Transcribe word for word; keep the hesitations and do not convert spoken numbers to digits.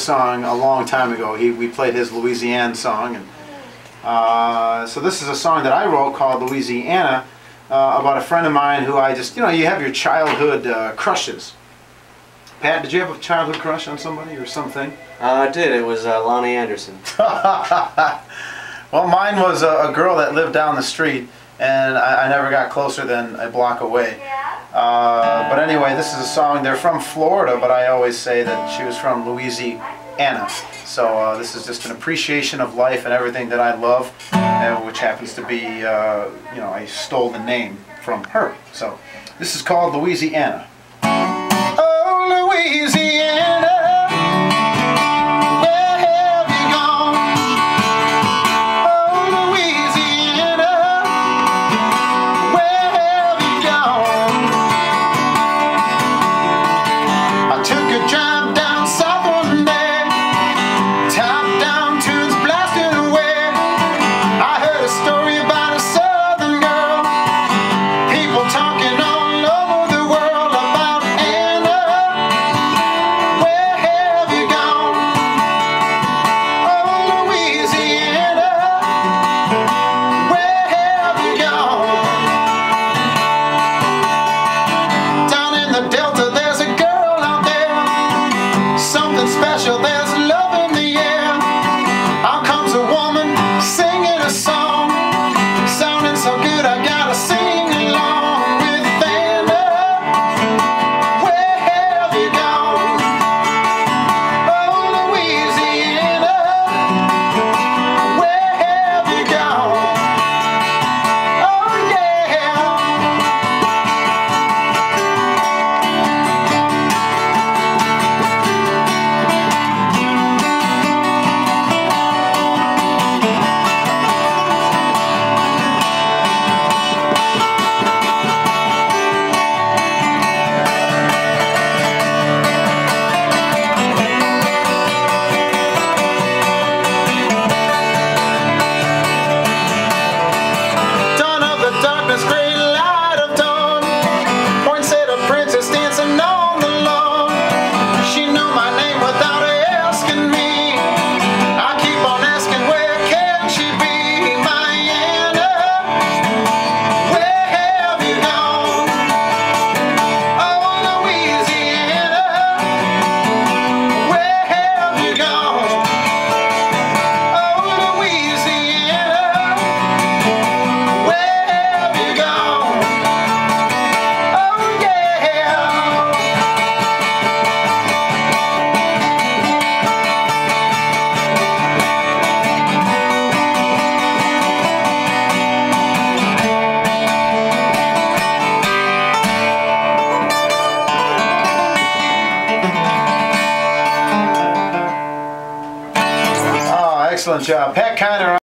song a long time ago. He, we played his Louisiana song. And, uh, so this is a song that I wrote called Louisiana uh, about a friend of mine who I just, you know, you have your childhood uh, crushes. Pat, did you have a childhood crush on somebody or something? Uh, I did. It was uh, Lonnie Anderson. Well, mine was a, a girl that lived down the street, and I, I never got closer than a block away. Uh, but anyway, this is a song. They're from Florida, but I always say that she was from Louisiana. So uh, this is just an appreciation of life and everything that I love, and which happens to be, uh, you know, I stole the name from her. So this is called Louisiana. Excellent job, Pat Keiner.